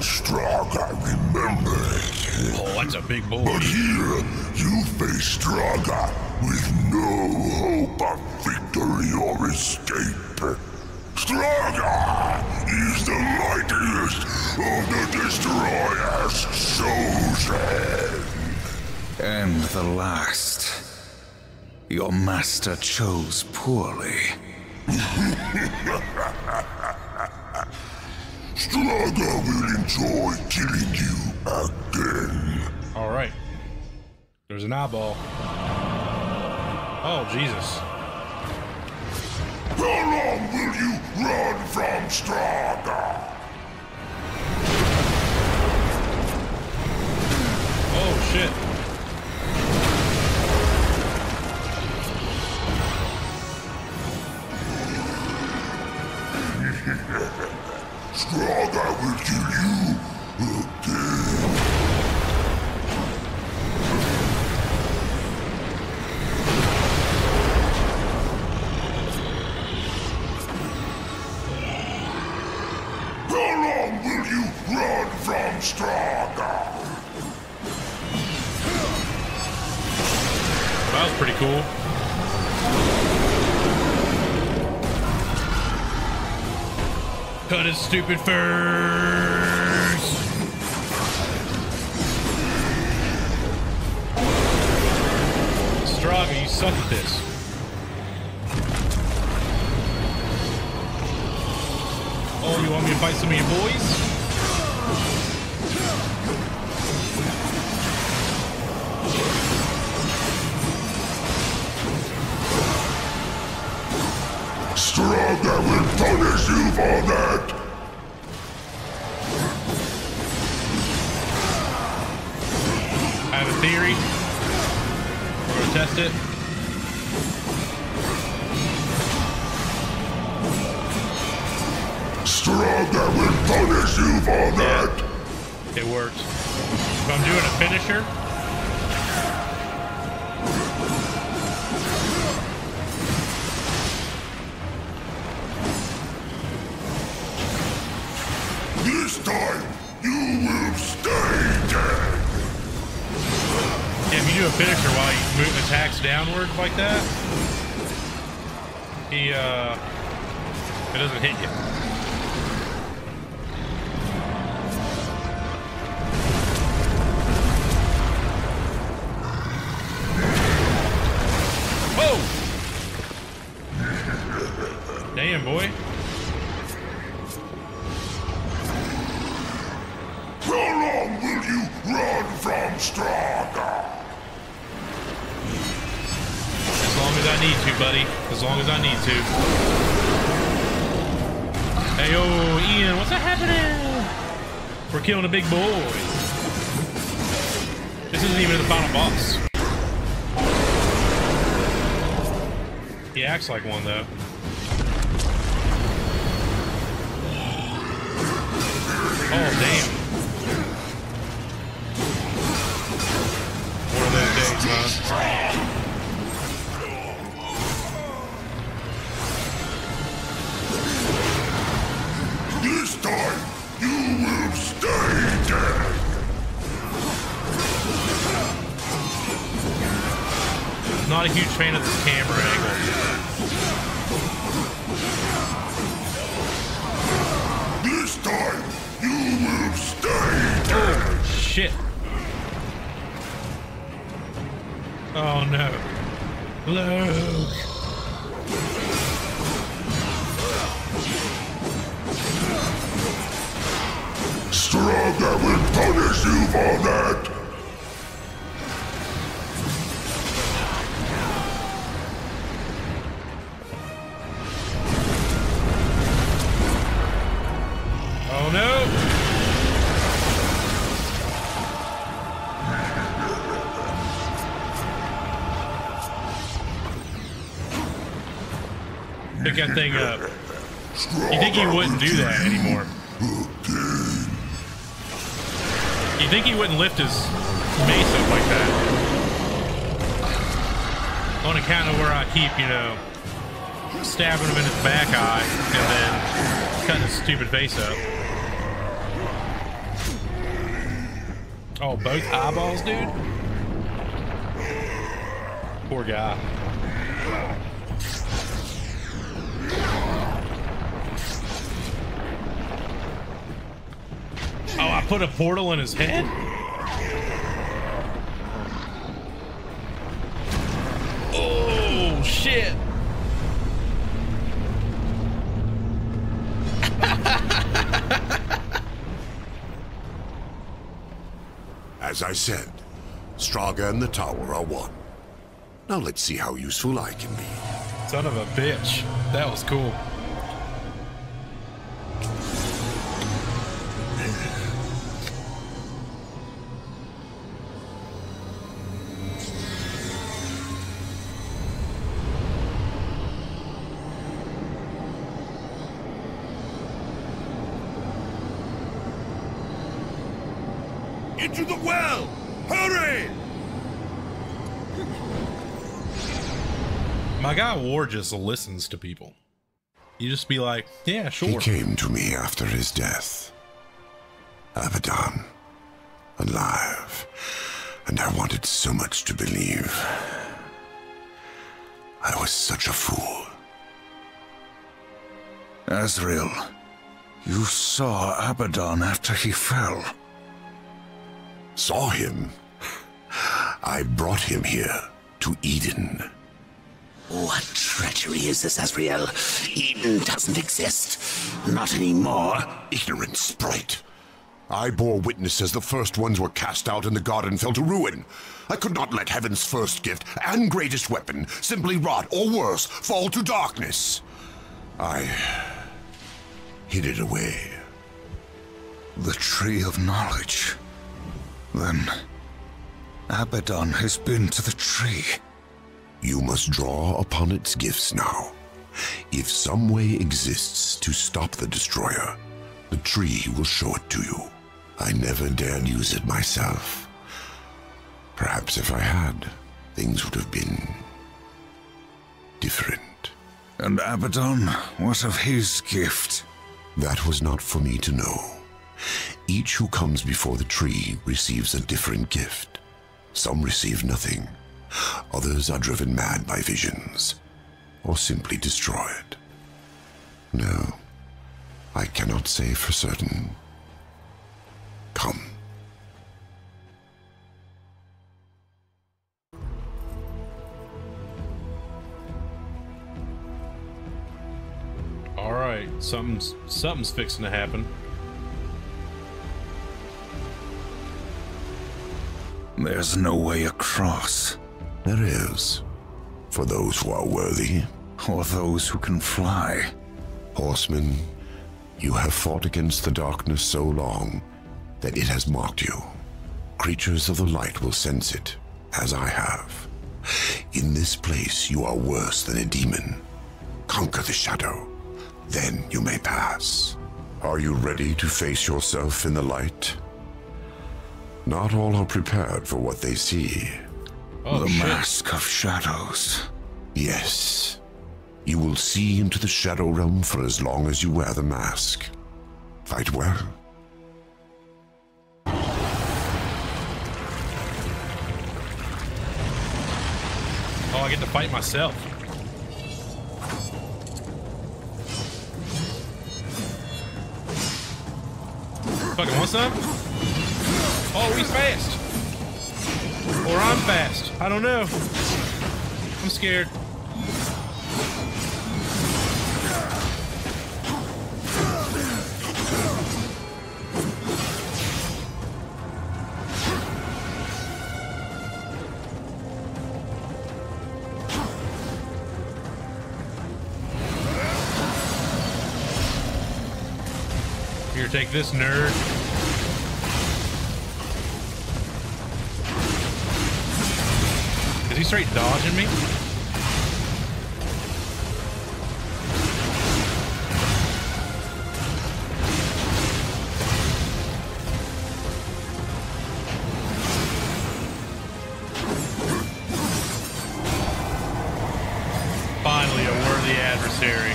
Straga remembers. Oh, that's a big boy. But here, you face Straga with no hope of victory or escape. Straga is the mightiest of the Destroyer's chosen. And the last. Your master chose poorly. Straga will enjoy killing you again. All right. There's an eyeball. Oh, Jesus. How long will you run from Straga? Oh, shit. Straga will kill you again. How long will you run from Straga? That was pretty cool. Cut his stupid furs! Straga, you suck at this. Oh, you want me to fight some of your boys? Straga will punish you for that! Theory. We're gonna test it. Straga will punish you for that. It worked. If I'm doing a finisher. This time you will stay dead. If you do a finisher while he moves attacks downward like that, he it doesn't hit you. Whoa! Damn, boy. How long will you run from Straga? As long as I need to, buddy. As long as I need to. Hey, yo, Ian, what's happening? We're killing a big boy. This isn't even the final boss. He acts like one, though. Oh, damn. One of those days, huh? This time, you will stay dead! Not a huge fan of this camera angle. This time, you will stay dead! Oh, shit. Oh, no. Hello. Straga will punish you for that! Oh no! Pick that thing up. You think he wouldn't do that anymore? You think he wouldn't lift his mace up like that? On account of where I keep, you know, stabbing him in his back eye and then cutting his stupid face up. Oh, both eyeballs, dude? Poor guy. Oh, I put a portal in his head? Oh, shit. As I said, Straga and the tower are one. Now let's see how useful I can be. Son of a bitch. That was cool. Into the well! Hurry! My guy War just listens to people. You just be like, yeah, sure. He came to me after his death. Abaddon. Alive. And I wanted so much to believe. I was such a fool. Azrael, you saw Abaddon after he fell. Saw him. I brought him here to Eden. What treachery is this, Azrael? Eden doesn't exist. Not anymore. Ignorant sprite. I bore witness as the first ones were cast out and the garden fell to ruin. I could not let heaven's first gift and greatest weapon simply rot, or worse, fall to darkness. I hid it away. The tree of knowledge. Then, Abaddon has been to the tree. You must draw upon its gifts now. If some way exists to stop the destroyer, the tree will show it to you. I never dared use it myself. Perhaps if I had, things would have been different. And Abaddon, what of his gift? That was not for me to know. Each who comes before the tree receives a different gift. Some receive nothing. Others are driven mad by visions, or simply destroyed. No, I cannot say for certain. Come. All right, something's fixing to happen. There's no way across. There is. For those who are worthy. Or those who can fly. Horsemen, you have fought against the darkness so long that it has marked you. Creatures of the light will sense it, as I have. In this place, you are worse than a demon. Conquer the shadow. Then you may pass. Are you ready to face yourself in the light? Not all are prepared for what they see. Oh, the shit. Mask of Shadows. Yes. You will see into the Shadow Realm for as long as you wear the mask. Fight well. Oh, I get to fight myself. Fucking want some? Oh, he's fast. Or I'm fast. I don't know. I'm scared. Here, take this, nerd. Is he straight dodging me? Finally, a worthy adversary.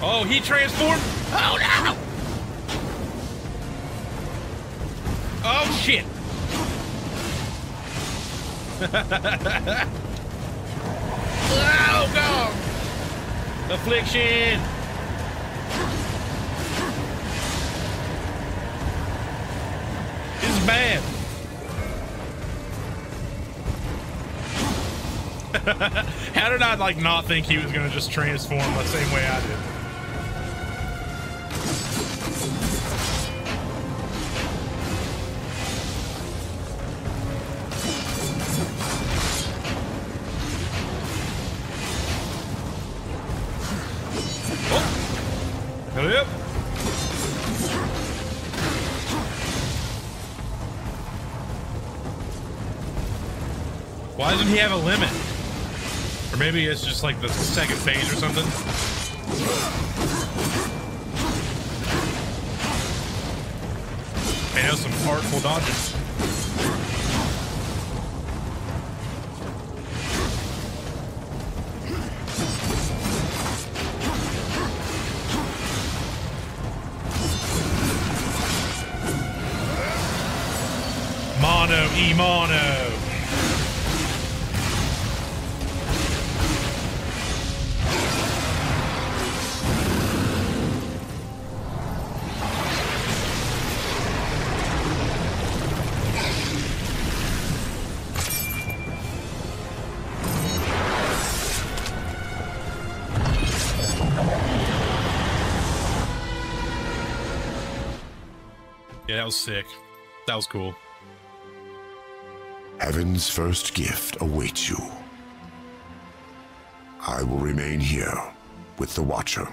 Oh, he transformed? Oh, no! Oh shit! Oh god! Affliction! This is bad. How did I like not think he was gonna just transform the same way I did? Why doesn't he have a limit? Or maybe it's just like the second phase or something. Man, that was some artful dodges. Mono e mono. That was sick. That was cool. Heaven's first gift awaits you. I will remain here with the Watcher.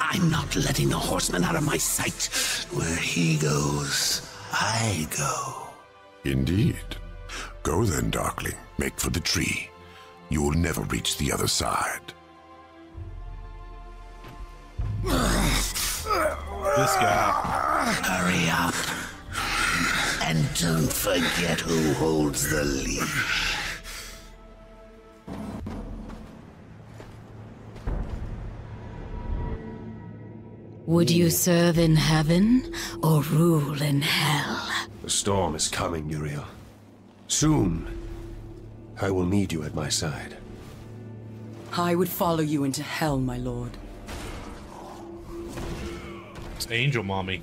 I'm not letting the horseman out of my sight. Where he goes, I go. Indeed. Go then, Darkling. Make for the tree. You will never reach the other side. This guy. Hurry up, and don't forget who holds the leash. Would you serve in heaven, or rule in hell? The storm is coming, Uriel. Soon, I will need you at my side. I would follow you into hell, my lord. It's Angel Mommy.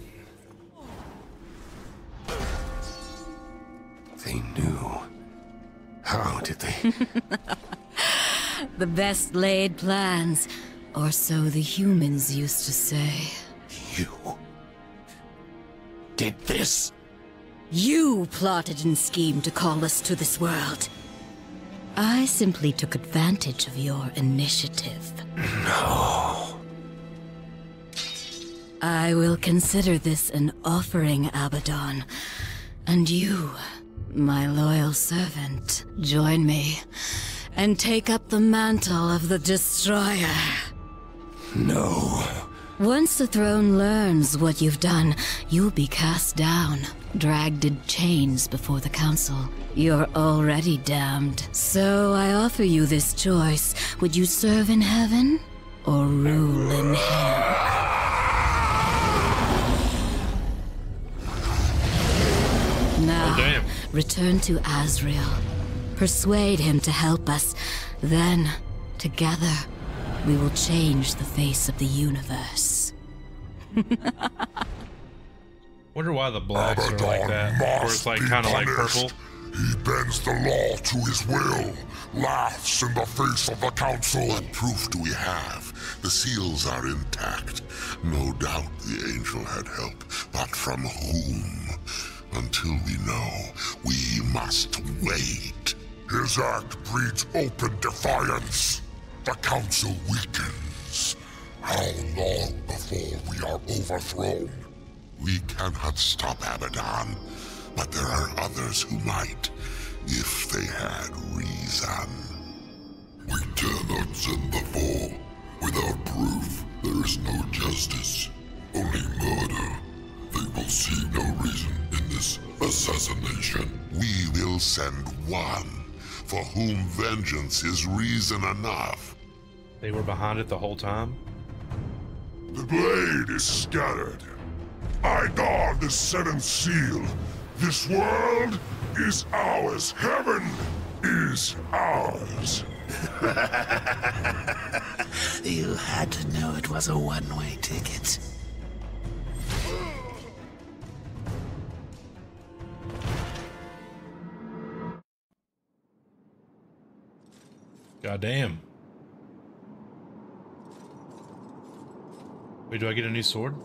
They knew. How did they? The best laid plans, or so the humans used to say. You did this? You plotted and schemed to call us to this world. I simply took advantage of your initiative. No. I will consider this an offering, Abaddon, and you, my loyal servant, join me and take up the mantle of the Destroyer. No. Once the throne learns what you've done, you'll be cast down, dragged in chains before the council. You're already damned. So I offer you this choice. Would you serve in heaven or rule in hell? Now, return to Azrael. Persuade him to help us. Then, together, we will change the face of the universe. Wonder why the blocks Abaddon are like that. Or it's like kind of like purple. He bends the law to his will, laughs in the face of the council. What proof do we have? The seals are intact. No doubt the angel had help, but from whom? Until we know, we must wait. His act breeds open defiance. The council weakens. How long before we are overthrown? We cannot stop Abaddon, but there are others who might, if they had reason. We cannot send the fall. Without proof, there is no justice, only murder. They will see no reason in this assassination. We will send one for whom vengeance is reason enough. They were behind it the whole time? The blade is scattered. I guard the seventh seal. This world is ours. Heaven is ours. You had to know it was a one-way ticket. God damn. Wait, do I get a new sword?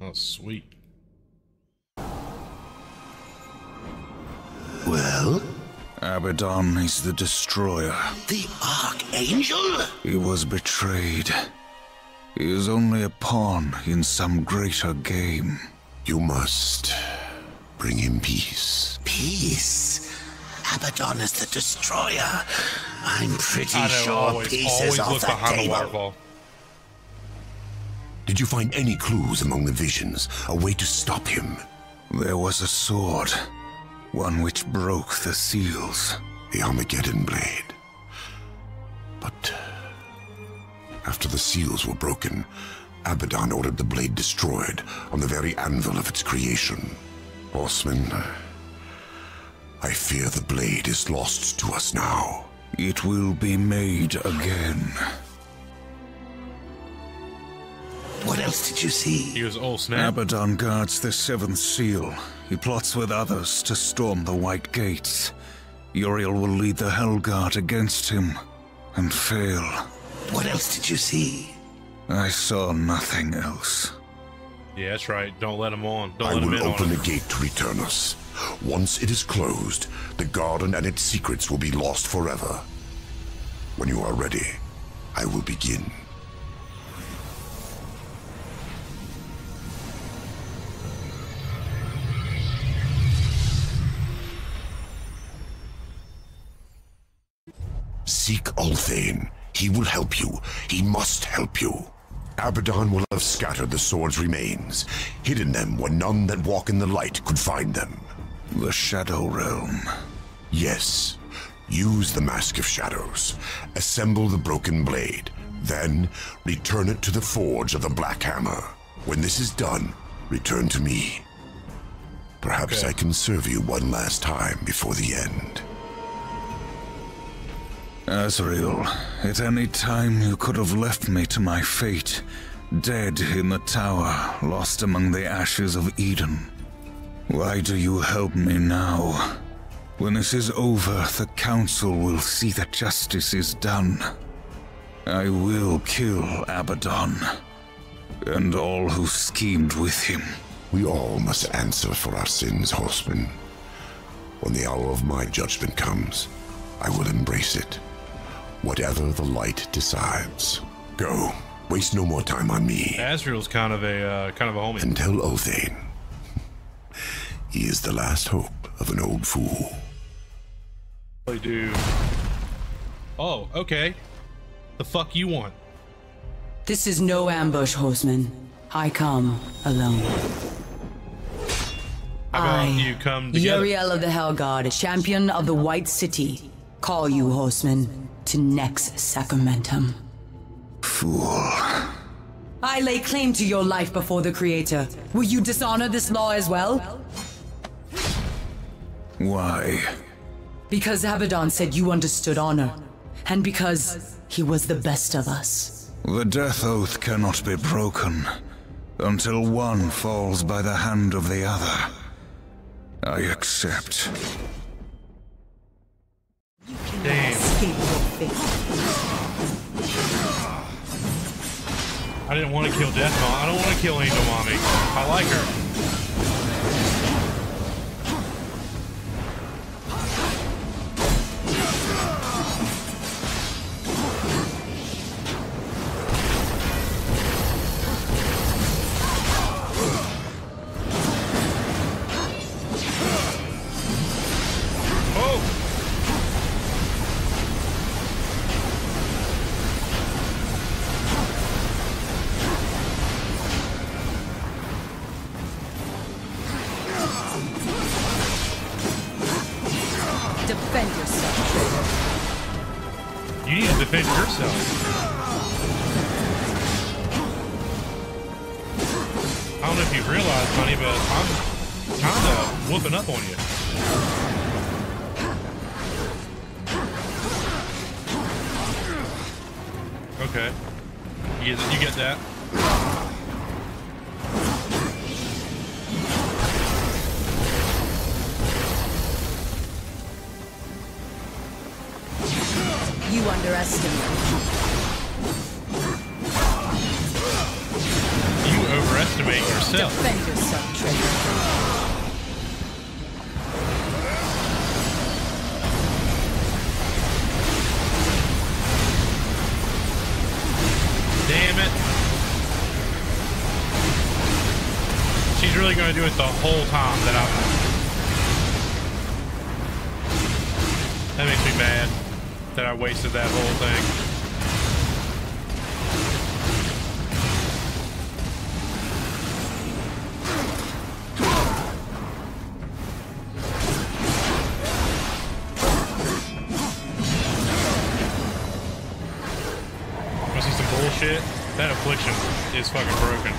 Oh, sweet. Well? Abaddon is the destroyer. The Archangel? He was betrayed. He is only a pawn in some greater game. You must bring him peace. Peace? Abaddon is the destroyer. I'm pretty sure peace is off the table. Did you find any clues among the visions, a way to stop him? There was a sword, one which broke the seals. The Armageddon Blade. But after the seals were broken, Abaddon ordered the blade destroyed on the very anvil of its creation. Horseman, I fear the blade is lost to us now. It will be made again. What else did you see? He was all snap. Abaddon guards the seventh seal. He plots with others to storm the White Gates. Uriel will lead the Hellguard against him and fail. What else did you see? I saw nothing else. Yeah, that's right. Don't let him on. Don't let him in. I will open the gate to return us. Once it is closed, the garden and its secrets will be lost forever. When you are ready, I will begin. Seek Ulthane. He will help you. He must help you. Abaddon will have scattered the sword's remains, hidden them where none that walk in the light could find them. The Shadow Realm. Yes. Use the Mask of Shadows. Assemble the broken blade. Then, return it to the Forge of the Black Hammer. When this is done, return to me. Perhaps I can serve you one last time before the end. Azrael, at any time you could have left me to my fate, dead in the tower, lost among the ashes of Eden. Why do you help me now? When this is over, the Council will see that justice is done. I will kill Abaddon, and all who schemed with him. We all must answer for our sins, horseman. When the hour of my judgment comes, I will embrace it. Whatever the light decides. Go. Waste no more time on me. Azrael's kind of a homie. And tell Ulthane. He is the last hope of an old fool. I do. Oh, okay. The fuck you want? This is no ambush, horseman. I come alone. How about you come together? Uriel of the Hellguard, champion of the White City. Call you, horseman, to next sacramentum. Fool. I lay claim to your life before the Creator. Will you dishonor this law as well? Why? Because Abaddon said you understood honor, and because he was the best of us. The death oath cannot be broken until one falls by the hand of the other. I accept. I didn't want to kill Death Mom. I don't want to kill Angel Mommy. I like her. to defend yourself. I don't know if you realize, Bunny, but I'm kind of whooping up on you. Okay. You get that? You underestimate. You overestimate yourself. Defend yourself, traitor. Gonna do it the whole time that I'm. That makes me mad that I wasted that whole thing. Wanna see some bullshit? That affliction is fucking broken.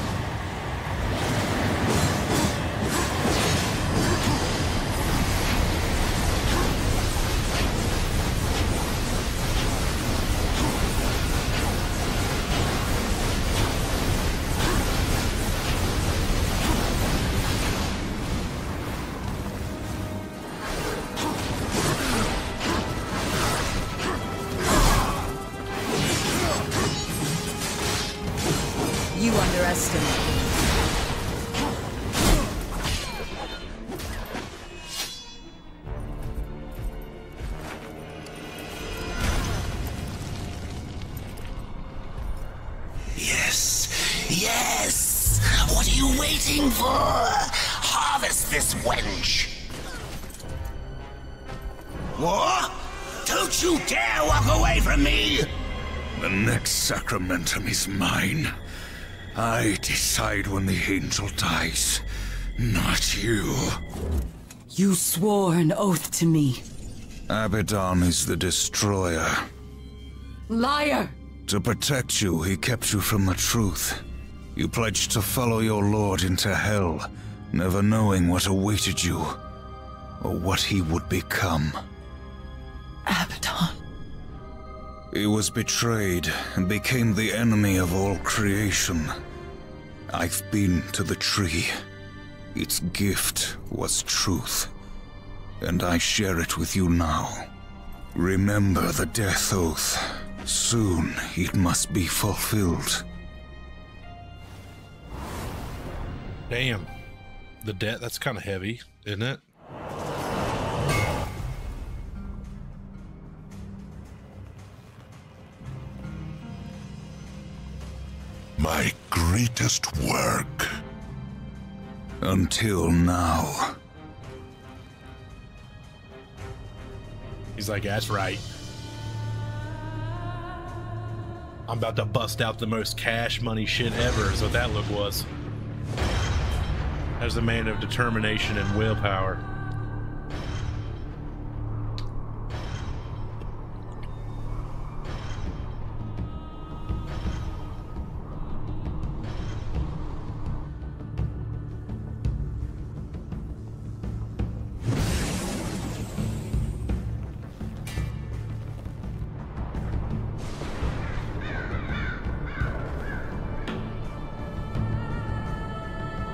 Sacramentum is mine. I decide when the angel dies, not you. You swore an oath to me. Abaddon is the destroyer. Liar! To protect you, he kept you from the truth. You pledged to follow your lord into hell, never knowing what awaited you, or what he would become. Abaddon. He was betrayed and became the enemy of all creation. I've been to the tree. Its gift was truth, and I share it with you now. Remember the death oath. Soon it must be fulfilled. Damn. The debt, that's kind of heavy, isn't it? My greatest work. Until now. He's like, that's right. I'm about to bust out the most cash money shit ever, is what that look was. As a man of determination and willpower.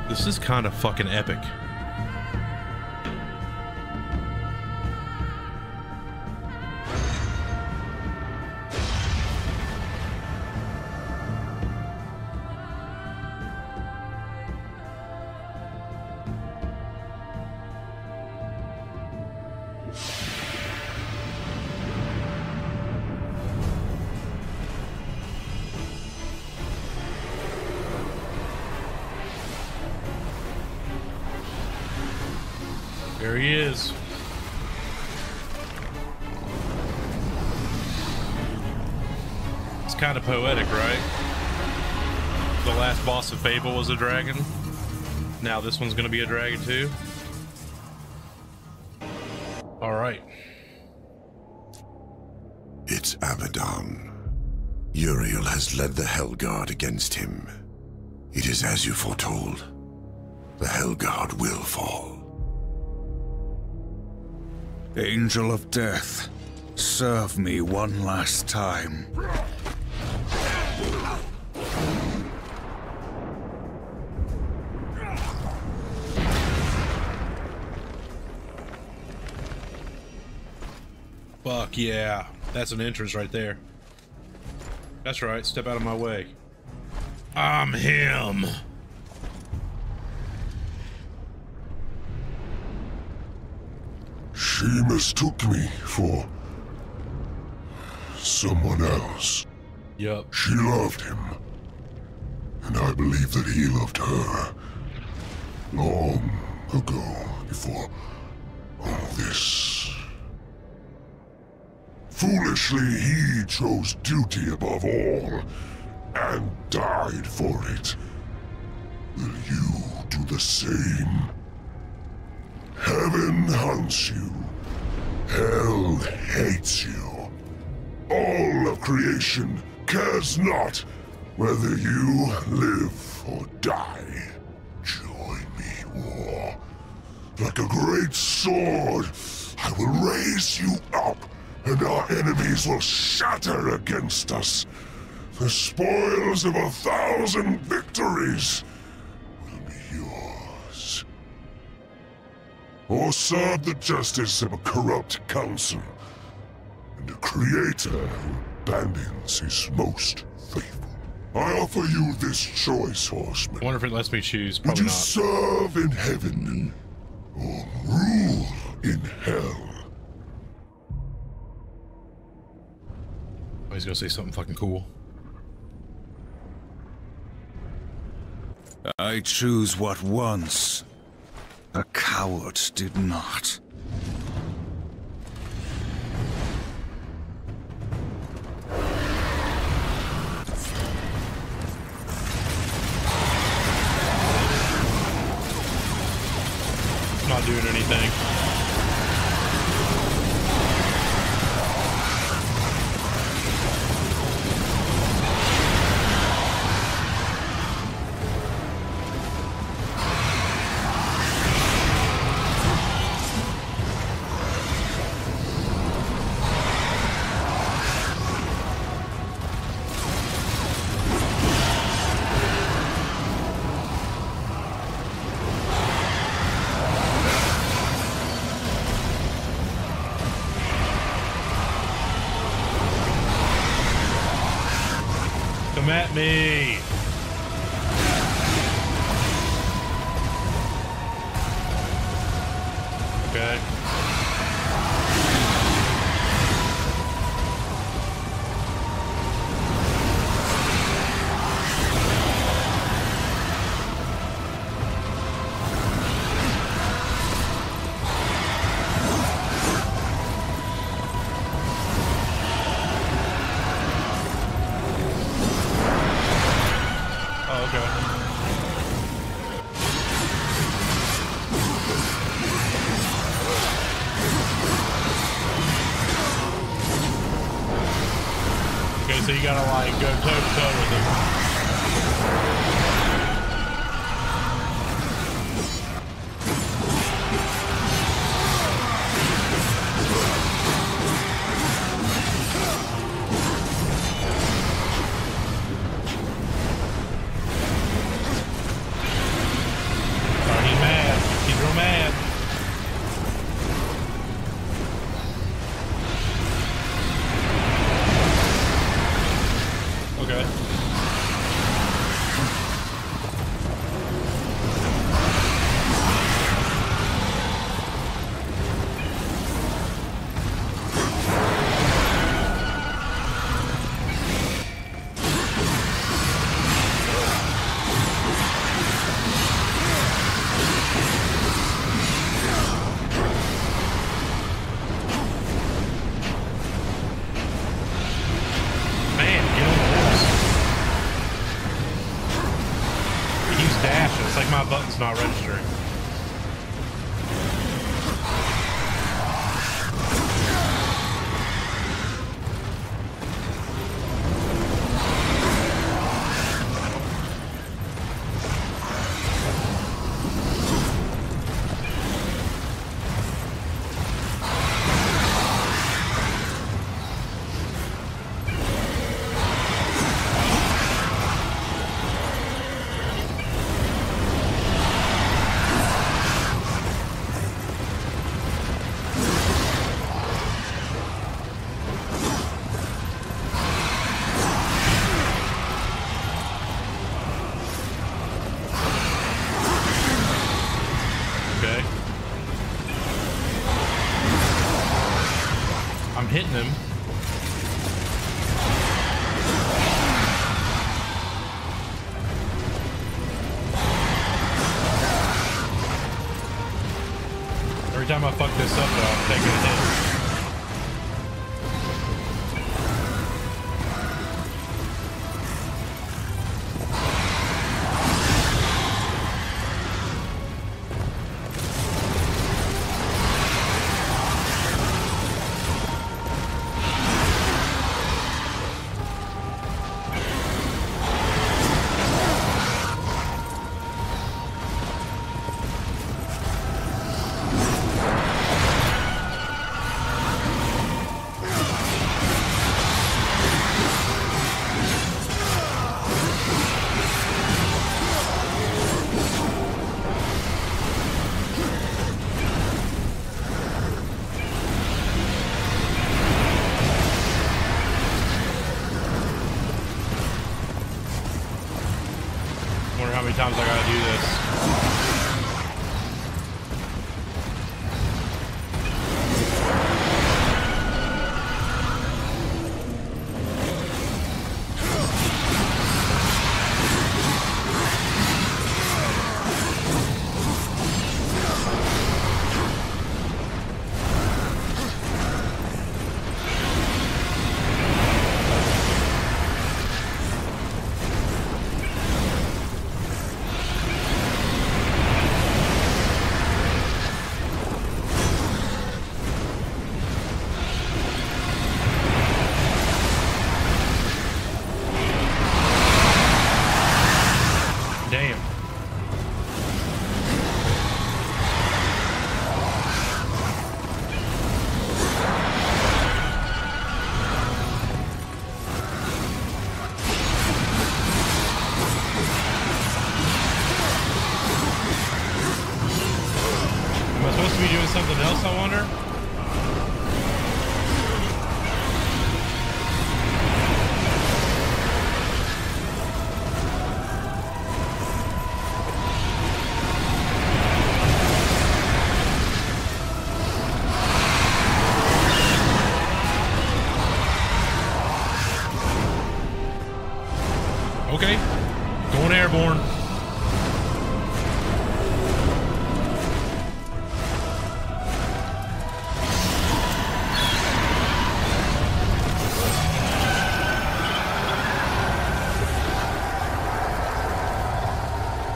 This is kind of fucking epic. Poetic, right? The last boss of Fable was a dragon. Now this one's gonna be a dragon too. All right. It's Abaddon. Uriel has led the Hellguard against him. It is as you foretold. The Hellguard will fall. Angel of Death, serve me one last time. Fuck yeah, that's an entrance right there. That's right, step out of my way. I'm him! She mistook me for someone else. Yep. She loved him, and I believe that he loved her long ago, before all this. Foolishly, he chose duty above all, and died for it. Will you do the same? Heaven hunts you. Hell hates you. All of creation cares not whether you live or die. Join me, war. Like a great sword, I will raise you up, and our enemies will shatter against us. The spoils of 1,000 victories will be yours. Or serve the justice of a corrupt council, and a creator who abandons his most faithful. I offer you this choice, horseman. I wonder if it lets me choose. Probably not. Would you serve in heaven, or rule in hell? He's gonna say something fucking cool. I choose what once a coward did not. Not doing anything. At me. Okay. So you gotta like go toe to toe with him. Oh, he's mad. He's real mad. It's like my button's not registering. hitting him. Every time I fuck this up, though, I'm taking a hit. Times I gotta do this.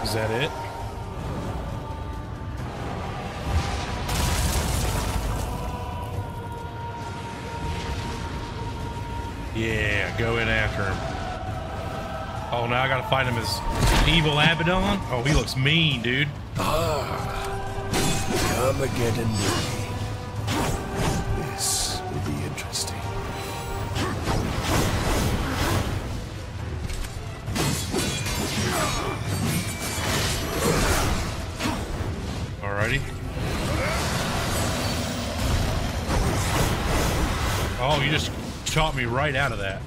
Is that it? Yeah, go in after him. Oh, now I gotta fight him as evil Abaddon? Oh, he looks mean, dude. Ah, Armageddon Blade. This will be interesting. Oh, you just chopped me right out of that.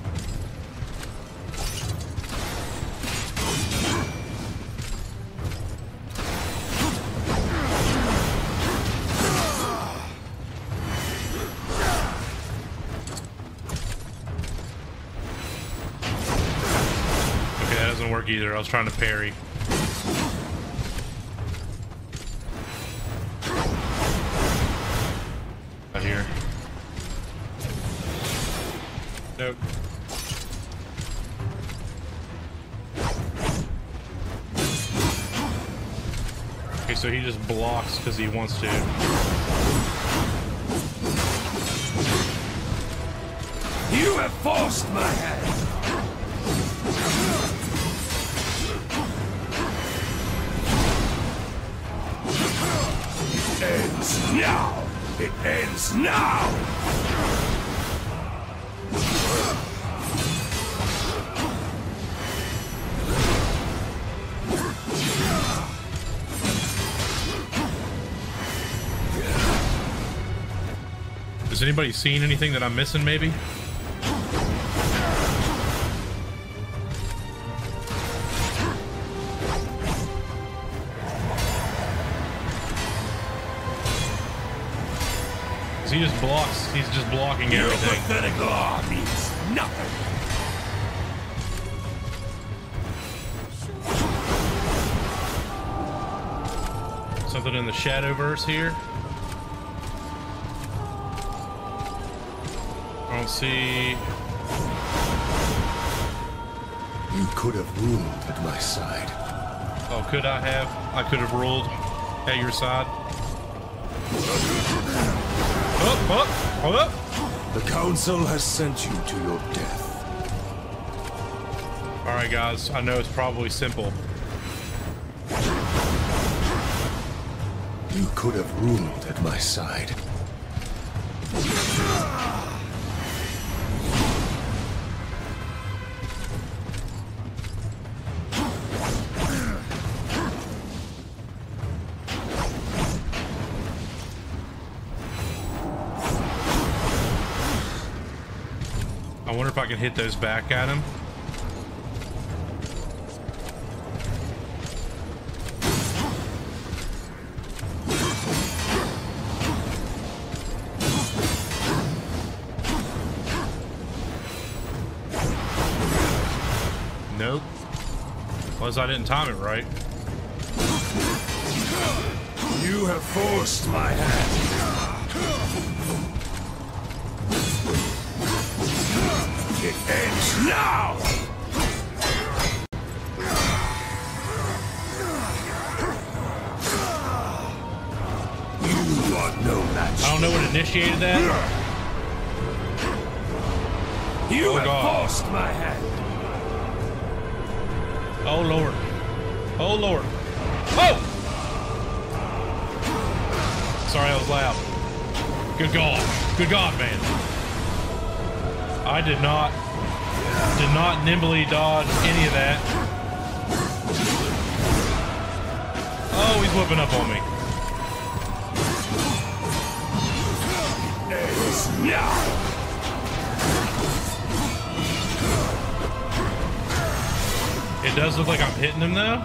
Okay, that doesn't work either. I was trying to parry. Okay, so he just blocks because he wants to. You have forced my hand. It ends now. It ends now. Has anybody seen anything that I'm missing, maybe? Is He just blocks. He's just blocking everything. Your pathetic law means nothing. Something in the Shadowverse here. I don't see. You could have ruled at my side. Oh, could I have? I could have ruled at your side. Up, up, up. The council has sent you to your death. All right, guys. I know it's probably simple. You could have ruled at my side. I wonder if I can hit those back at him. I didn't time it right. You have forced my hand. It ends now. You are no match. I don't know what initiated that. You have forced my hand. Oh Lord. Oh Lord. Oh! Sorry, I was loud. Good God. Good God, man. I did not nimbly dodge any of that. Oh, he's whipping up on me. Yeah. It does look like I'm hitting him though.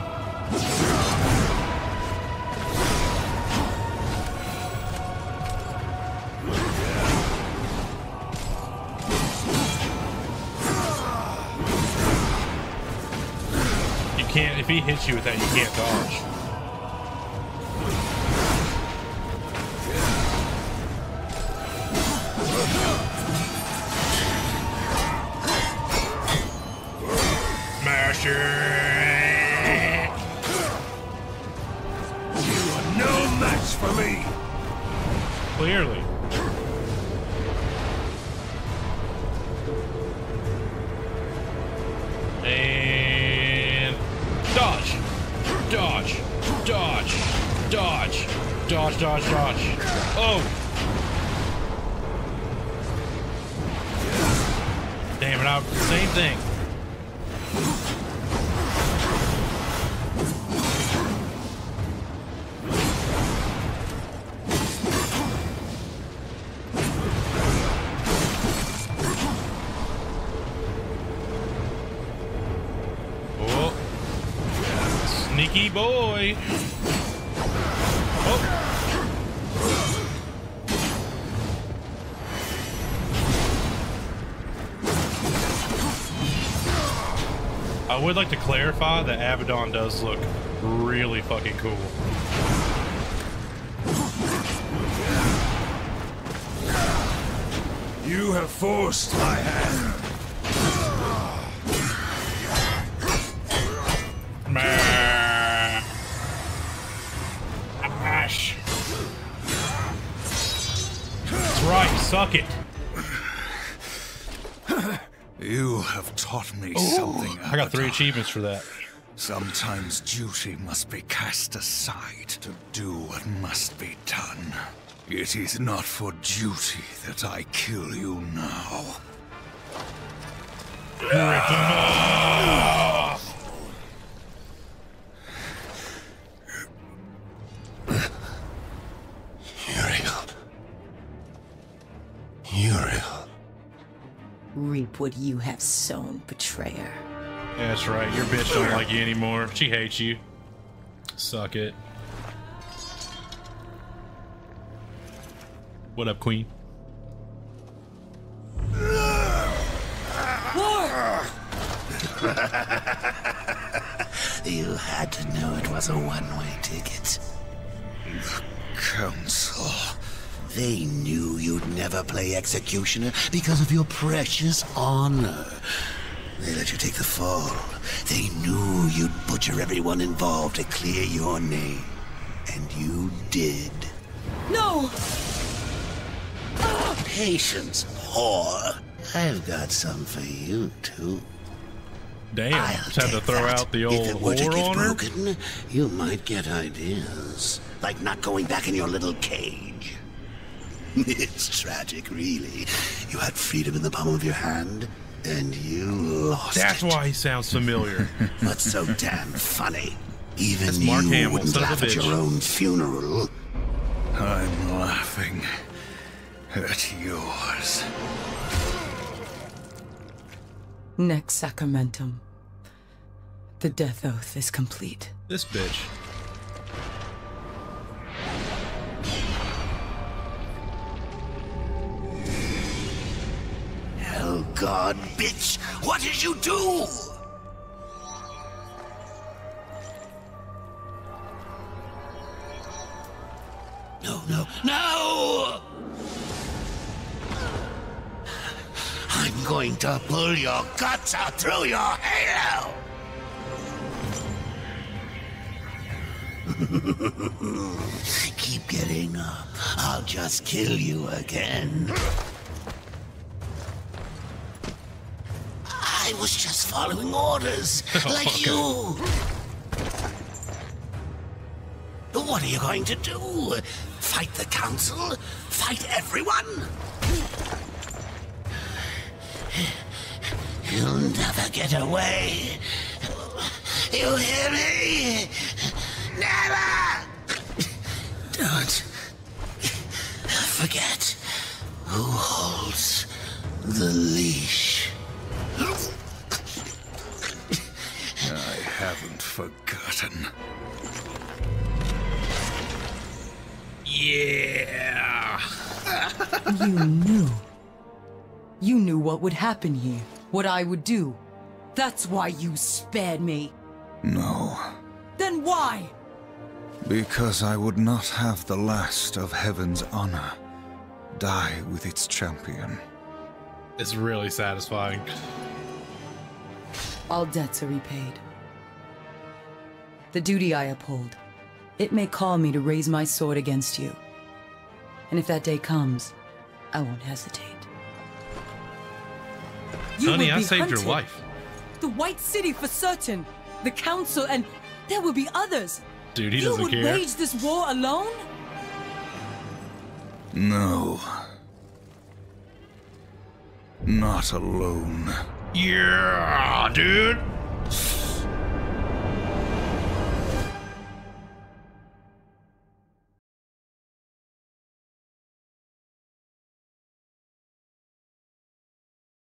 You can't, if he hits you with that, you can't dodge. I would like to clarify that Abaddon does look really fucking cool. You have forced my hand. Mash. That's right, suck it. You have taught me something, Abaddon. I got 3 achievements for that. Sometimes duty must be cast aside to do what must be done. It is not for duty that I kill you now. Uriel. Reap what you have sown, betrayer. That's right. Your bitch don't like you anymore. She hates you. Suck it. What up, queen? You had to know it was a one-way ticket. The Council... They knew you'd never play executioner because of your precious honor. They let you take the fall. They knew you'd butcher everyone involved to clear your name. And you did. No! Patience, whore. I've got some for you, too. Damn, just had to throw out the old whore on her? If it were to get broken, you might get ideas. Like not going back in your little cage. It's tragic, really. You had freedom in the palm of your hand, and you lost it. That's why he sounds familiar. But so damn funny. Even you wouldn't laugh at your own funeral. I'm laughing at yours. Next sacramentum. The death oath is complete. This bitch. Hellguard, bitch! What did you do? No, no, no! I'm going to pull your guts out through your halo! Keep getting up. I'll just kill you again. I was just following orders, like you. What are you going to do? Fight the council? Fight everyone? You'll never get away. You hear me? Never! Don't forget who holds the leash. I haven't forgotten. Yeah! You knew what would happen here, what I would do. That's why you spared me. No. Then why? Because I would not have the last of Heaven's honor die with its champion. It's really satisfying. All debts are repaid. The duty I uphold. It may call me to raise my sword against you. And if that day comes, I won't hesitate. Honey, I saved your life. The White City for certain. The Council, and there will be others. Dude, he doesn't care. You would wage this war alone? No. Not alone. Yeah, dude.